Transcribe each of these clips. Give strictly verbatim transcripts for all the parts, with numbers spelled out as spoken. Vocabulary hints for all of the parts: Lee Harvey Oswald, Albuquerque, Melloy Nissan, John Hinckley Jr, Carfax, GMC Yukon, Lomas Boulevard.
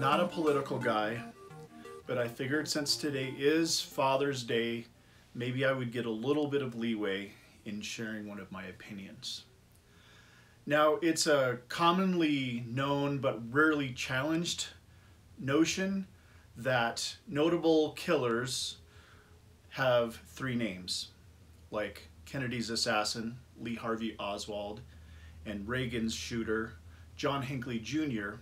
not a political guy, but I figured since today is Father's Day, maybe I would get a little bit of leeway in sharing one of my opinions. Now, it's a commonly known but rarely challenged notion that notable killers have three names, like Kennedy's assassin, Lee Harvey Oswald, and Reagan's shooter, John Hinckley Junior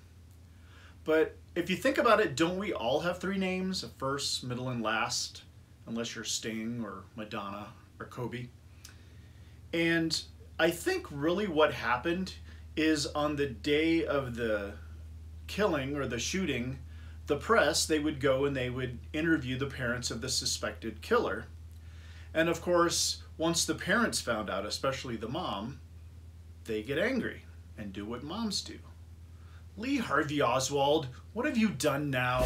But if you think about it, don't we all have three names, a first, middle, and last, unless you're Sting or Madonna or Kobe? And I think really what happened is on the day of the killing or the shooting, the press, they would go and they would interview the parents of the suspected killer. And of course, once the parents found out, especially the mom, they get angry and do what moms do. Lee Harvey Oswald, what have you done now?